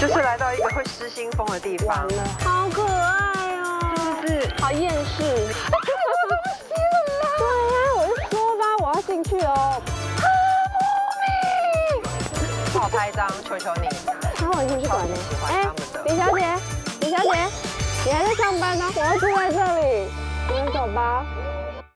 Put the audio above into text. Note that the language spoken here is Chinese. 就是来到一个会失心疯的地方了，好可爱哦，是不是？好厌世。对呀，我就说吧，我要进去哦。帮我拍一张，求求你。他好进去管呢。哎，李小姐，李小姐，你还在上班吗？我要住在这里，我们走吧。